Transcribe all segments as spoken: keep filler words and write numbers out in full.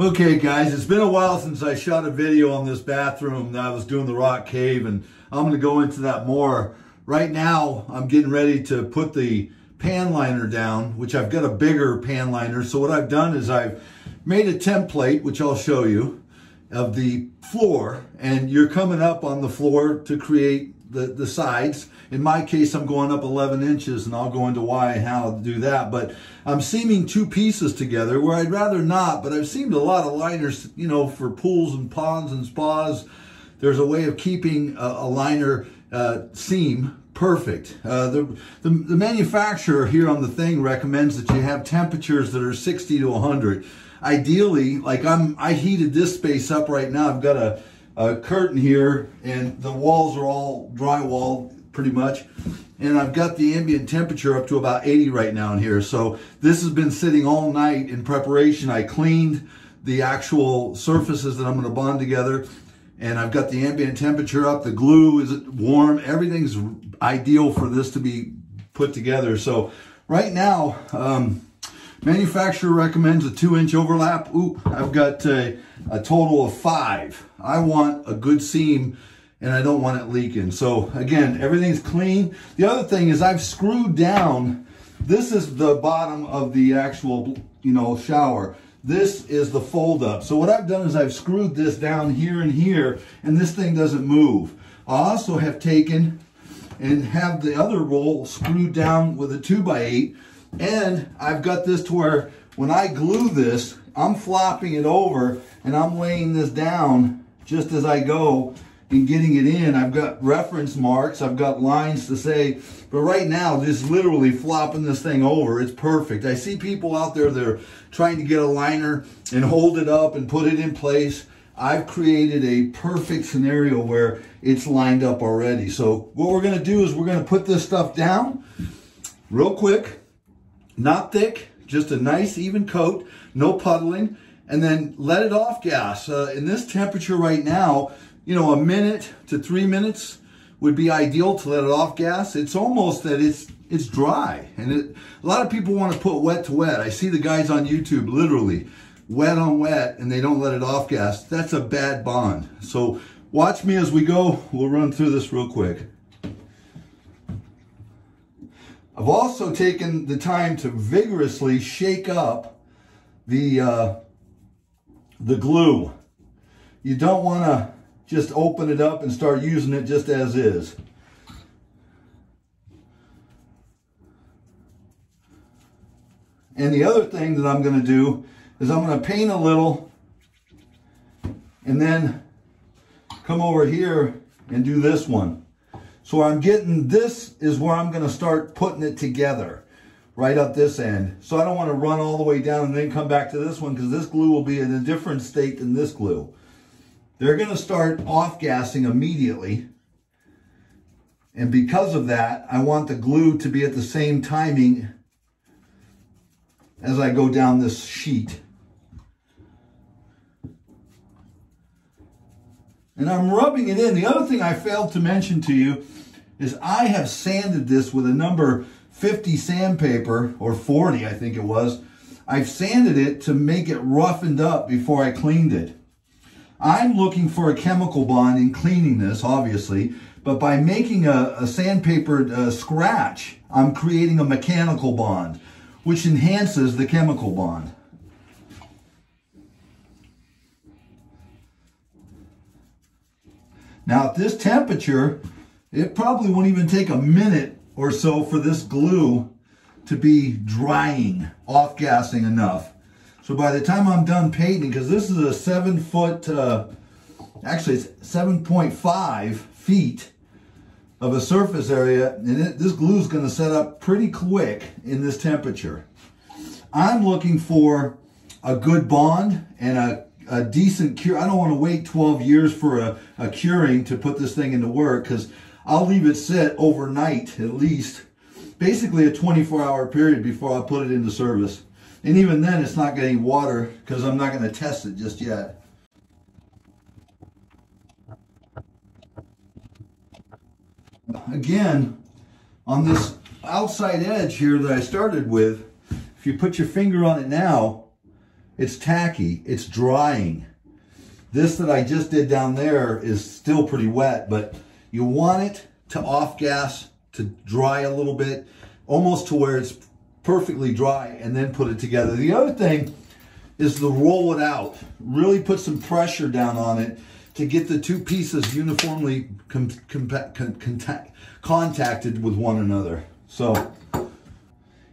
Okay guys, it's been a while since I shot a video on this bathroom that I was doing the rock cave, and I'm going to go into that more. Right now, I'm getting ready to put the pan liner down, which I've got a bigger pan liner. So what I've done is I've made a template, which I'll show you, of the floor, and you're coming up on the floor to create the, the sides. In my case, I'm going up eleven inches, and I'll go into why and how to do that. But I'm seaming two pieces together where I'd rather not, but I've seamed a lot of liners, you know, for pools and ponds and spas. There's a way of keeping a, a liner uh, seam perfect. Uh, the, the, the manufacturer here on the thing recommends that you have temperatures that are sixty to one hundred. Ideally, like I'm, I heated this space up right now. I've got a a curtain here, and the walls are all drywall pretty much, and I've got the ambient temperature up to about eighty right now in here. So this has been sitting all night in preparation. I cleaned the actual surfaces that I'm going to bond together, and I've got the ambient temperature up. The glue is warm. Everything's ideal for this to be put together. So right now, um manufacturer recommends a two inch overlap. Oop, I've got a, a total of five. I want a good seam, and I don't want it leaking. So again, everything's clean. The other thing is I've screwed down. This is the bottom of the actual, you know, shower. This is the fold up. So what I've done is I've screwed this down here and here, and this thing doesn't move. I also have taken and have the other roll screwed down with a two by eight. And I've got this to where when I glue this, I'm flopping it over and I'm laying this down just as I go and getting it in. I've got reference marks, I've got lines to say, but right now, just literally flopping this thing over, it's perfect. I see people out there that are trying to get a liner and hold it up and put it in place. I've created a perfect scenario where it's lined up already. So what we're gonna do is we're gonna put this stuff down real quick. Not thick, just a nice even coat, no puddling, and then let it off gas. Uh, in this temperature right now, you know, a minute to three minutes would be ideal to let it off gas. It's almost that it's it's dry, and it, a lot of people want to put wet to wet. I see the guys on YouTube literally wet on wet, and they don't let it off gas. That's a bad bond. So watch me as we go. We'll run through this real quick. I've also taken the time to vigorously shake up the uh, the glue. You don't want to just open it up and start using it just as is. And the other thing that I'm going to do is I'm going to paint a little and then come over here and do this one. So I'm getting, this is where I'm going to start putting it together, right up this end. So I don't want to run all the way down and then come back to this one, because this glue will be in a different state than this glue. They're going to start off-gassing immediately. And because of that, I want the glue to be at the same timing as I go down this sheet. And I'm rubbing it in. The other thing I failed to mention to you is I have sanded this with a number fifty sandpaper, or forty, I think it was. I've sanded it to make it roughened up before I cleaned it. I'm looking for a chemical bond in cleaning this, obviously, but by making a, a sandpapered uh, scratch, I'm creating a mechanical bond, which enhances the chemical bond. Now, at this temperature, it probably won't even take a minute or so for this glue to be drying, off-gassing enough. So by the time I'm done painting, because this is a seven foot, uh, actually it's seven point five feet of a surface area, and it, this glue is going to set up pretty quick in this temperature. I'm looking for a good bond and a a decent cure. I don't want to wait twelve years for a, a curing to put this thing into work, because I'll leave it sit overnight, at least basically a twenty-four hour period before I put it into service. And even then it's not getting water, because I'm not going to test it just yet. Again, on this outside edge here that I started with, If you put your finger on it now, it's tacky, it's drying. This that I just did down there is still pretty wet, but you want it to off gas, to dry a little bit, almost to where it's perfectly dry, and then put it together. The other thing is to roll it out. Really put some pressure down on it to get the two pieces uniformly com com con contact contacted with one another. So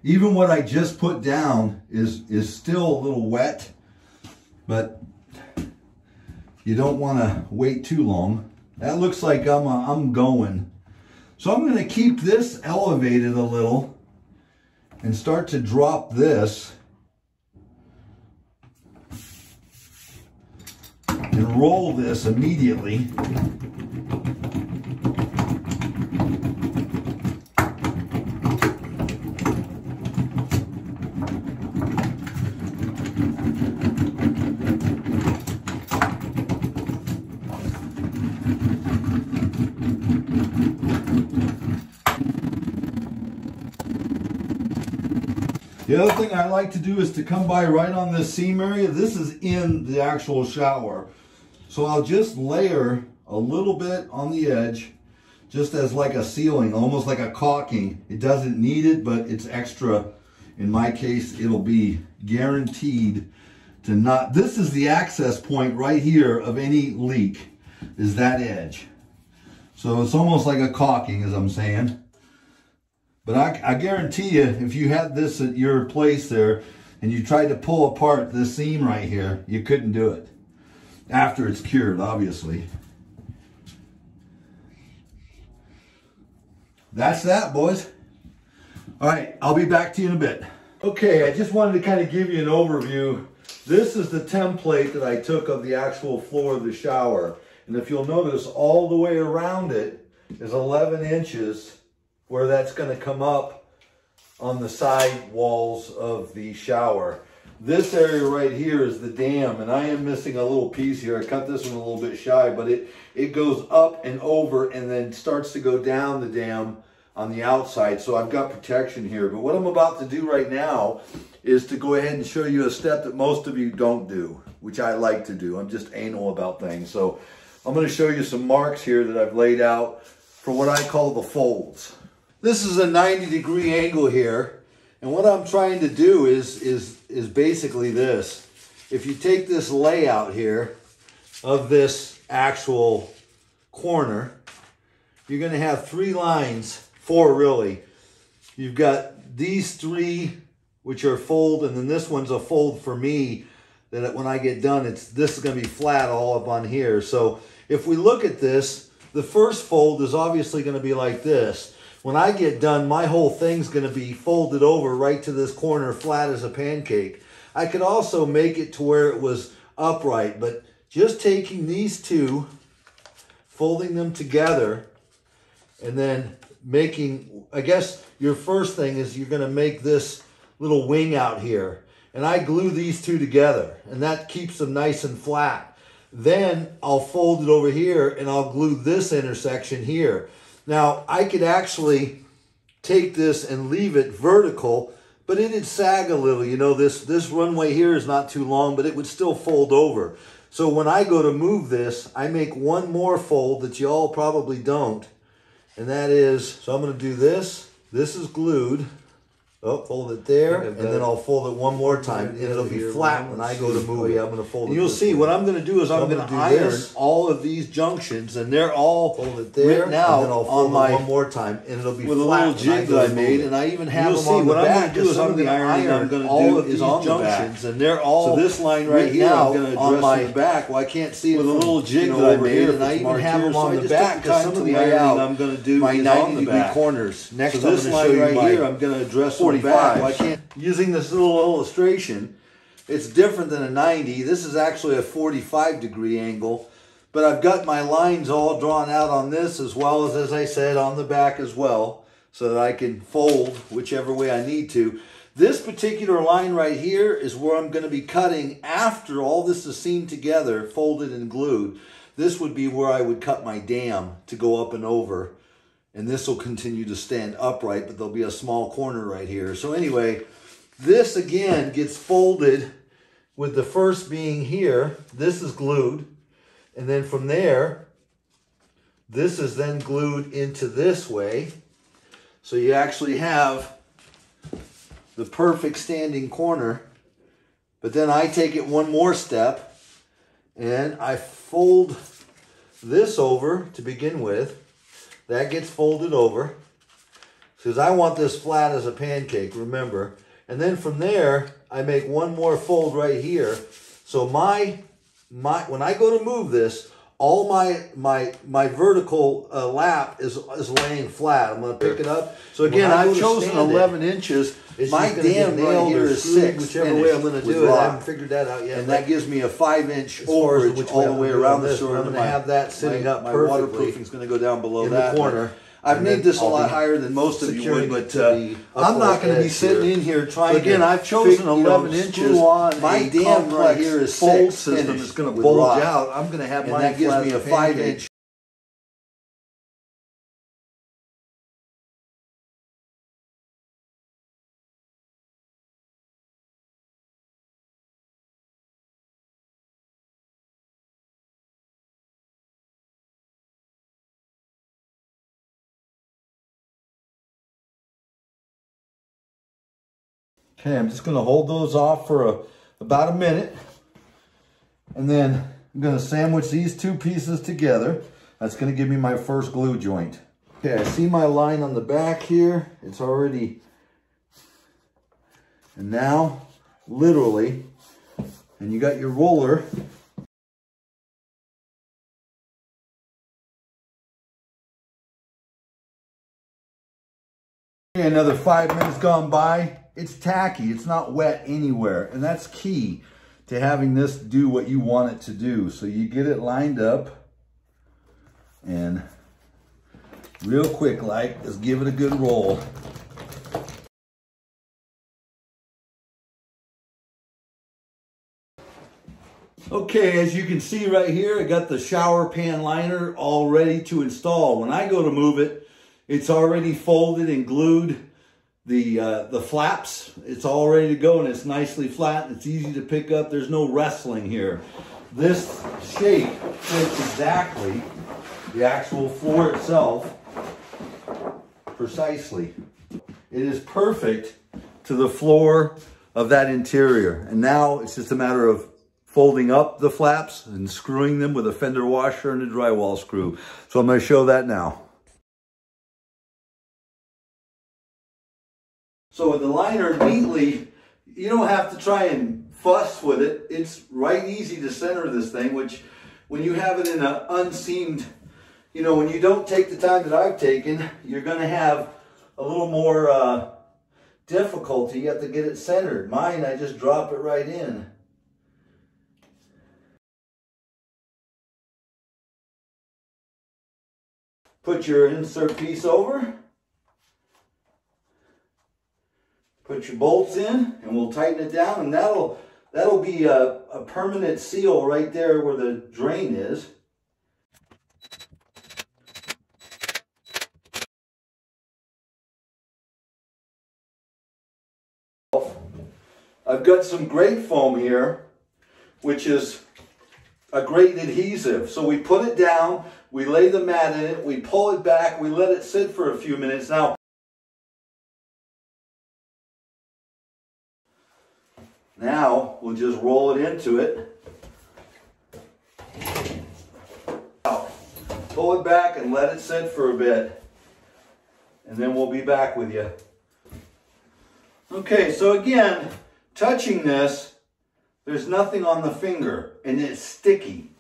even what I just put down is, is still a little wet, but you don't want to wait too long. That looks like I'm, uh, I'm going. So I'm going to keep this elevated a little and start to drop this and roll this immediately. The other thing I like to do is to come by right on this seam area. This is in the actual shower. So I'll just layer a little bit on the edge, just as like a ceiling, almost like a caulking. It doesn't need it, but it's extra. In my case, it'll be guaranteed to not. This is the access point right here of any leak, is that edge. So it's almost like a caulking, as I'm saying. But I, I guarantee you, if you had this at your place there and you tried to pull apart this seam right here, you couldn't do it. After it's cured, obviously. That's that, boys. All right, I'll be back to you in a bit. Okay, I just wanted to kind of give you an overview. This is the template that I took of the actual floor of the shower. And if you'll notice, all the way around it is eleven inches. Where that's going to come up on the side walls of the shower. This area right here is the dam, and I am missing a little piece here. I cut this one a little bit shy, but it, it goes up and over and then starts to go down the dam on the outside, so I've got protection here. But what I'm about to do right now is to go ahead and show you a step that most of you don't do, which I like to do. I'm just anal about things. So I'm going to show you some marks here that I've laid out for what I call the folds. This is a ninety degree angle here, and what I'm trying to do is, is, is basically this. If you take this layout here of this actual corner, you're going to have three lines, four really. You've got these three, which are fold, and then this one's a fold for me, that when I get done, it's this is going to be flat all up on here. So if we look at this, the first fold is obviously going to be like this. When I get done, my whole thing's going to be folded over right to this corner, flat as a pancake. I could also make it to where it was upright, but just taking these two, folding them together, and then making, I guess your first thing is you're going to make this little wing out here. And I glue these two together, and that keeps them nice and flat. Then I'll fold it over here, and I'll glue this intersection here. Now, I could actually take this and leave it vertical, but it'd sag a little. You know, this, this runway here is not too long, but it would still fold over. So when I go to move this, I make one more fold that you all probably don't. And that is, so I'm going to do this. This is glued. Oh, fold it there, and then I'll fold it one more time, and it'll be flat when I go to move it. I'm going to fold it. You'll see, what I'm going to do is I'm going to iron all of these junctions, and they're all written out on my one more time, and it'll be flat with a little jig that I made, and I even have them on the back. You'll see, what I'm going to do is I'm going to iron all of these junctions, and they're all so this line right here on my back. Well, I can't see it with a little jig that I made, and I even have them on the back because some of the ironing I'm going to do my ninety degree corners. Next, I'm going to show you right here. I'm going to address forty-five. I can't. Using this little illustration, it's different than a ninety. This is actually a forty-five degree angle, but I've got my lines all drawn out on this as well as, as I said, on the back as well, so that I can fold whichever way I need to. This particular line right here is where I'm going to be cutting after all this is seamed together, folded and glued. This would be where I would cut my dam to go up and over. And this will continue to stand upright, but there'll be a small corner right here. So anyway, This again gets folded with the first being here. This is glued. And then from there, this is then glued into this way. So you actually have the perfect standing corner. But then I take it one more step and I fold this over to begin with. That gets folded over because I want this flat as a pancake, remember. And then from there, I make one more fold right here. So my, my when I go to move this, all my my my vertical uh, lap is is laying flat. I'm going to pick it up. So again, I've chosen eleven inches. My damn nail here is six. Whichever way I'm going to do it, I haven't figured that out yet. And that gives me a five-inch overage all the way around the sword. I'm going to have that sitting up perfectly. My waterproofing is going to go down below that corner. I've made this a lot higher than most of you would, but uh, I'm not going to be sitting in here trying to. Again, I've chosen eleven inches. My damn right here is fold system is going to bulge out. I'm going to have mine flat. And that gives me a five-inch. Okay, I'm just going to hold those off for a, about a minute. And then I'm going to sandwich these two pieces together. That's going to give me my first glue joint. Okay, I see my line on the back here. It's already... And now, literally, and you got your roller... Okay, another five minutes gone by. It's tacky, it's not wet anywhere. And that's key to having this do what you want it to do. So you get it lined up and real quick like, just give it a good roll. Okay, as you can see right here, I got the shower pan liner all ready to install. When I go to move it, it's already folded and glued. The, uh, the flaps, it's all ready to go and it's nicely flat and it's easy to pick up. There's no wrestling here. This shape fits exactly the actual floor itself precisely. It is perfect to the floor of that interior. And now it's just a matter of folding up the flaps and screwing them with a fender washer and a drywall screw. So I'm going to show that now. So with the liner neatly, you don't have to try and fuss with it. It's right easy to center this thing, which when you have it in an unseamed, you know, when you don't take the time that I've taken, you're going to have a little more uh, difficulty. You have to get it centered. Mine, I just drop it right in. Put your insert piece over. Put your bolts in and we'll tighten it down, and that'll that'll be a, a permanent seal right there where the drain is. I've got some great foam here, which is a great adhesive. So we put it down, we lay the mat in it, we pull it back, we let it sit for a few minutes. Now, Now, we'll just roll it into it. Pull it back and let it sit for a bit. And then we'll be back with you. Okay, so again, touching this, there's nothing on the finger and it's sticky.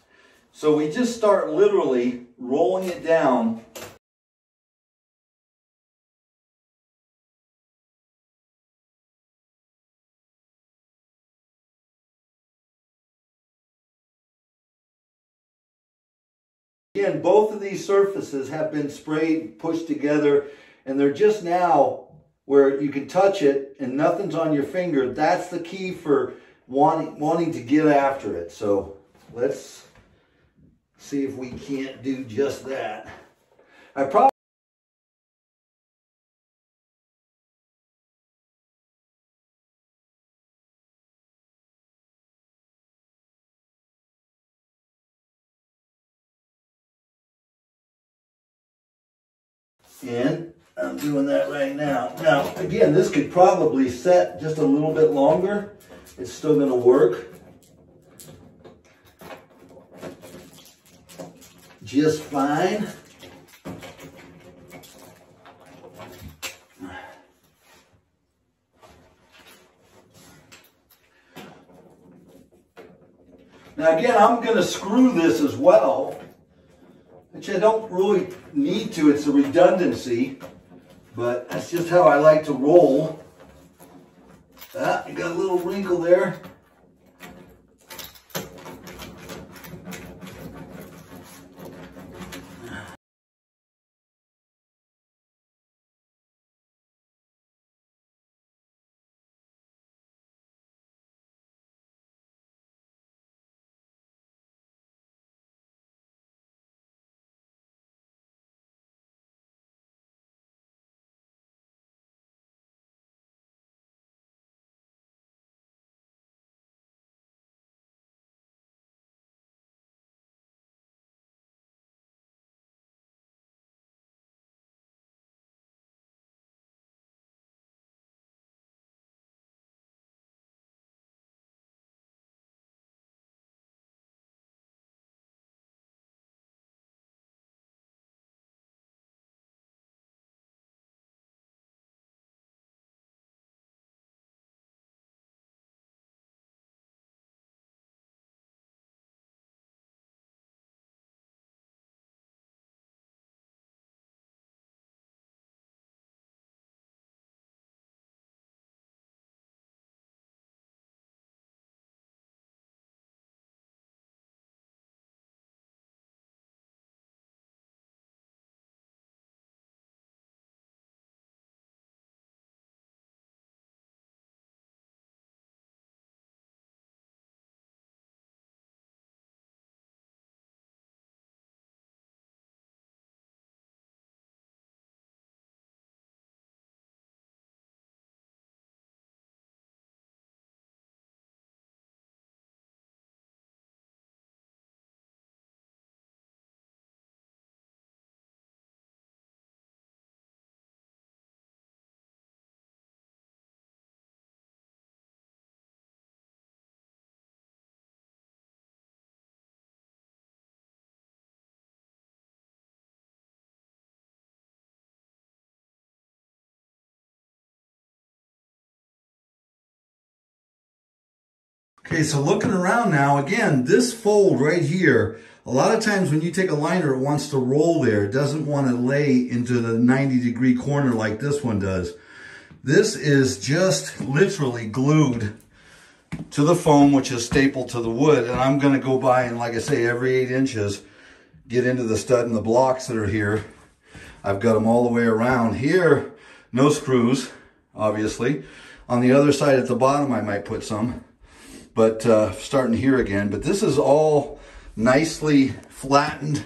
So we just start literally rolling it down. Again, both of these surfaces have been sprayed, pushed together, and they're just now where you can touch it and nothing's on your finger. That's the key for wanting, wanting to get after it. So let's see if we can't do just that. I probably in. I'm doing that right now. Now, again, this could probably set just a little bit longer. It's still going to work. Just fine. Now again, I'm going to screw this as well, which I don't really need to. It's a redundancy, but that's just how I like to roll. Ah, I got a little wrinkle there. Okay, so looking around now, again, this fold right here, a lot of times when you take a liner, it wants to roll there. It doesn't want to lay into the ninety degree corner like this one does. This is just literally glued to the foam, which is stapled to the wood. And I'm going to go by and, like I say, every eight inches, get into the stud and the blocks that are here. I've got them all the way around here. No screws, obviously. On the other side at the bottom, I might put some. But uh, starting here again, but this is all nicely flattened